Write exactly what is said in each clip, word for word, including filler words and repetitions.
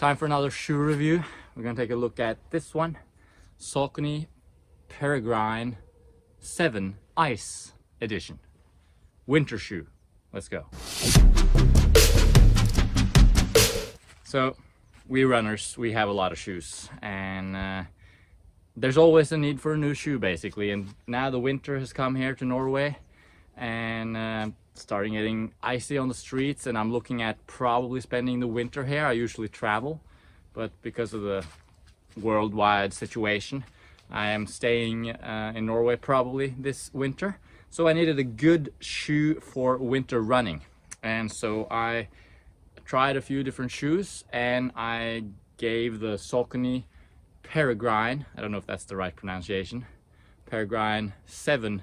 Time for another shoe review. We're gonna take a look at this one, Saucony Peregrine seven Ice Edition. Winter shoe. Let's go. So we runners, we have a lot of shoes, and uh, there's always a need for a new shoe basically. And now the winter has come here to Norway, and uh, starting getting icy on the streets, and I'm looking at probably spending the winter here. I usually travel, but because of the worldwide situation, I am staying uh, in Norway probably this winter. So I needed a good shoe for winter running, and so I tried a few different shoes, and I gave the Saucony Peregrine, I don't know if that's the right pronunciation, Peregrine seven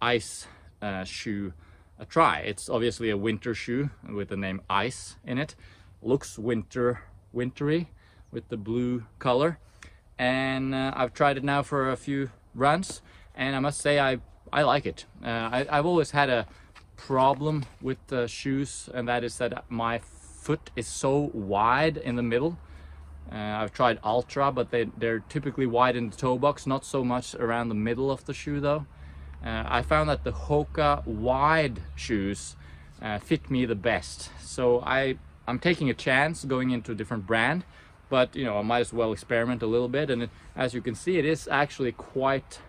Ice uh, shoe a try. It's obviously a winter shoe with the name Ice in it. Looks winter, wintry with the blue color, and uh, I've tried it now for a few runs, and I must say I I like it. Uh, I, I've always had a problem with uh, shoes, and that is that my foot is so wide in the middle. Uh, I've tried Altra, but they, they're typically wide in the toe box, not so much around the middle of the shoe though. Uh, I found that the Hoka wide shoes uh, fit me the best. So I, I'm taking a chance going into a different brand, but you know, I might as well experiment a little bit. And it, as you can see, it is actually quite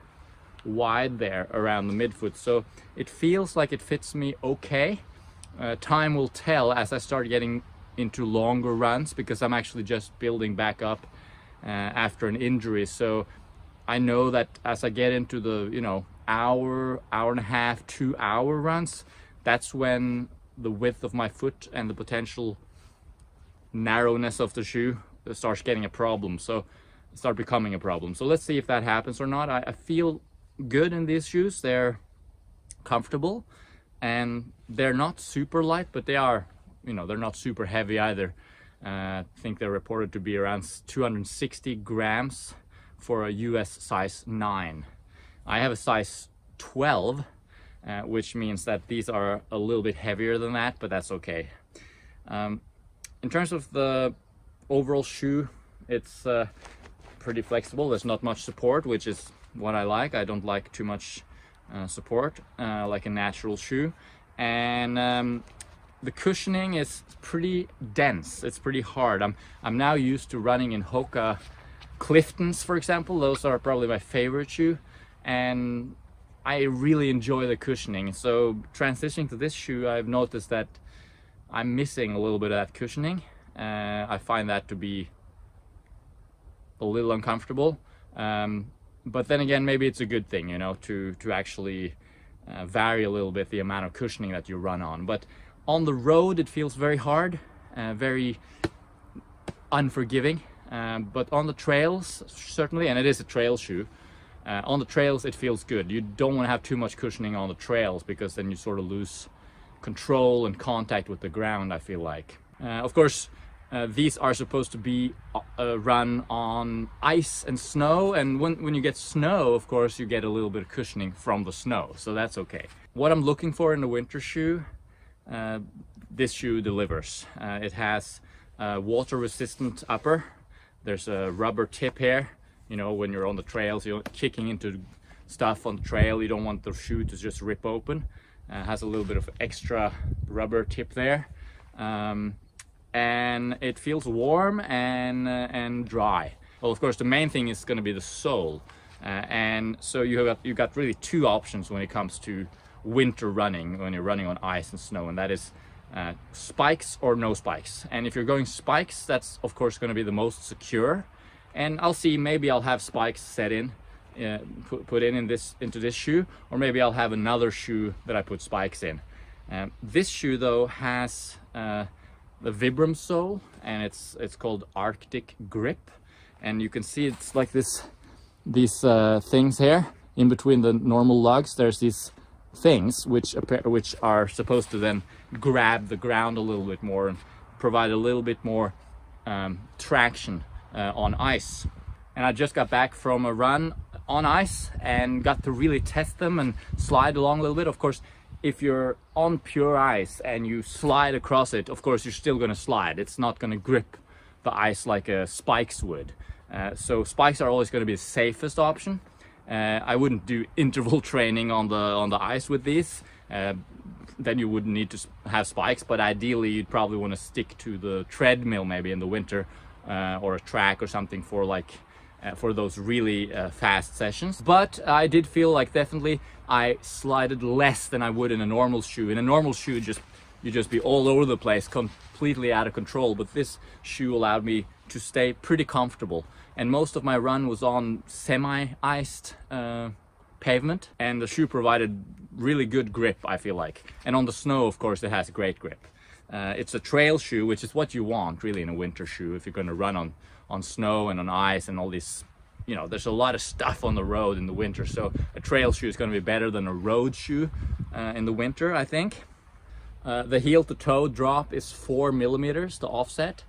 wide there around the midfoot. So it feels like it fits me okay. Uh, time will tell as I start getting into longer runs, because I'm actually just building back up uh, after an injury. So I know that as I get into the, you know, hour, hour and a half, two hour runs, that's when the width of my foot and the potential narrowness of the shoe starts getting a problem. So start becoming a problem. So let's see if that happens or not. I, I feel good in these shoes. They're comfortable, and they're not super light, but they are, you know, they're not super heavy either. Uh, I think they're reported to be around two hundred sixty grams for a U S size nine. I have a size twelve, uh, which means that these are a little bit heavier than that, but that's okay. Um, in terms of the overall shoe, it's uh, pretty flexible. There's not much support, which is what I like. I don't like too much uh, support, uh, like a natural shoe. And um, the cushioning is pretty dense. It's pretty hard. I'm, I'm now used to running in Hoka Cliftons, for example. Those are probably my favorite shoe, and I really enjoy the cushioning. So transitioning to this shoe, I've noticed that I'm missing a little bit of that cushioning. Uh, I find that to be a little uncomfortable. Um, But then again, maybe it's a good thing, you know, to, to actually uh, vary a little bit the amount of cushioning that you run on. But on the road, it feels very hard, uh, very unforgiving. Um, but on the trails, certainly, and it is a trail shoe, uh, on the trails, it feels good. You don't want to have too much cushioning on the trails, because then you sort of lose control and contact with the ground, I feel like. Uh, of course, Uh, these are supposed to be uh, run on ice and snow, and when, when you get snow, of course, you get a little bit of cushioning from the snow, so that's okay. What I'm looking for in a winter shoe, uh, this shoe delivers. Uh, it has a water-resistant upper. There's a rubber tip here. You know, when you're on the trails, you're kicking into stuff on the trail, you don't want the shoe to just rip open. Uh, it has a little bit of extra rubber tip there. Um, and it feels warm and uh, and dry. Well, of course, the main thing is going to be the sole, uh, and so you have you got really two options when it comes to winter running, when you're running on ice and snow, and that is uh, spikes or no spikes. And if you're going spikes, that's of course going to be the most secure, and I'll see, maybe I'll have spikes set in uh, put, put in in this into this shoe, or maybe I'll have another shoe that I put spikes in. Um, this shoe though has uh, the Vibram sole, and it's it's called Arctic Grip, and you can see it's like this, these uh, things here in between the normal lugs. There's these things which appear, which are supposed to then grab the ground a little bit more and provide a little bit more um, traction uh, on ice. And I just got back from a run on ice and got to really test them and slide along a little bit. Of course, if you're on pure ice and you slide across it, of course, you're still going to slide. It's not going to grip the ice like uh, spikes would. Uh, so spikes are always going to be the safest option. Uh, I wouldn't do interval training on the on the ice with these. Uh, then you wouldn't need to have spikes, but ideally you'd probably want to stick to the treadmill maybe in the winter, uh, or a track or something for like uh, for those really uh, fast sessions. But I did feel like definitely I slided less than I would in a normal shoe. In a normal shoe, just you'd just be all over the place, completely out of control. But this shoe allowed me to stay pretty comfortable, and most of my run was on semi-iced uh, pavement, and the shoe provided really good grip, I feel like. And on the snow, of course, it has great grip. Uh, it's a trail shoe, which is what you want really in a winter shoe if you're going to run on on snow and on ice and all this. You know, there's a lot of stuff on the road in the winter, so a trail shoe is going to be better than a road shoe uh, in the winter, I think. Uh, the heel to toe drop is four millimeters, the offset.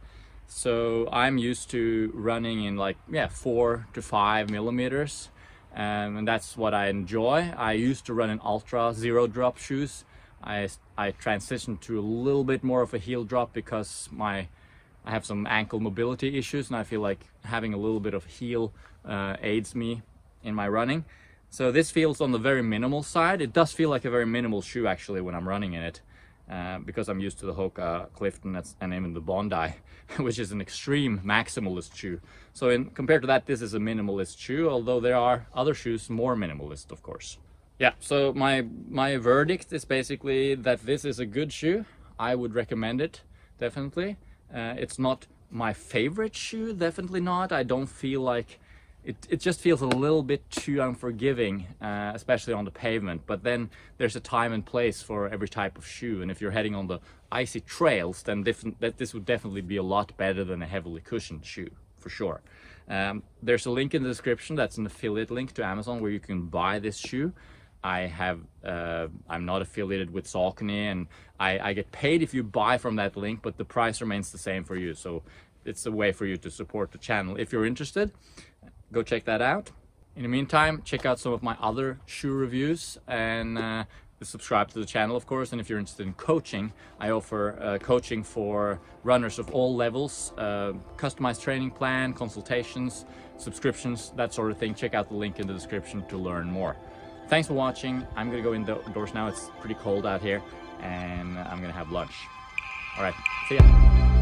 So I'm used to running in like, yeah, four to five millimeters. Um, and that's what I enjoy. I used to run in Altra zero drop shoes. I, I transitioned to a little bit more of a heel drop because my I have some ankle mobility issues, and I feel like having a little bit of heel uh, aids me in my running. So this feels on the very minimal side. It does feel like a very minimal shoe actually when I'm running in it. Uh, because I'm used to the Hoka Clifton and even the Bondi, which is an extreme maximalist shoe. So in, compared to that, this is a minimalist shoe, although there are other shoes more minimalist, of course. Yeah, so my, my verdict is basically that this is a good shoe. I would recommend it, definitely. Uh, it's not my favorite shoe, definitely not. I don't feel like... It, it just feels a little bit too unforgiving, uh, especially on the pavement. But then there's a time and place for every type of shoe. And if you're heading on the icy trails, then different, that this would definitely be a lot better than a heavily cushioned shoe, for sure. Um, there's a link in the description that's an affiliate link to Amazon where you can buy this shoe. I have, uh, I'm not affiliated with Saucony, and I, I get paid if you buy from that link, but the price remains the same for you. So it's a way for you to support the channel if you're interested. Go check that out. In the meantime, check out some of my other shoe reviews, and uh, subscribe to the channel, of course. And if you're interested in coaching, I offer uh, coaching for runners of all levels, uh, customized training plan, consultations, subscriptions, that sort of thing. Check out the link in the description to learn more. Thanks for watching. I'm gonna go indoors now. It's pretty cold out here, and I'm gonna have lunch. All right, see ya.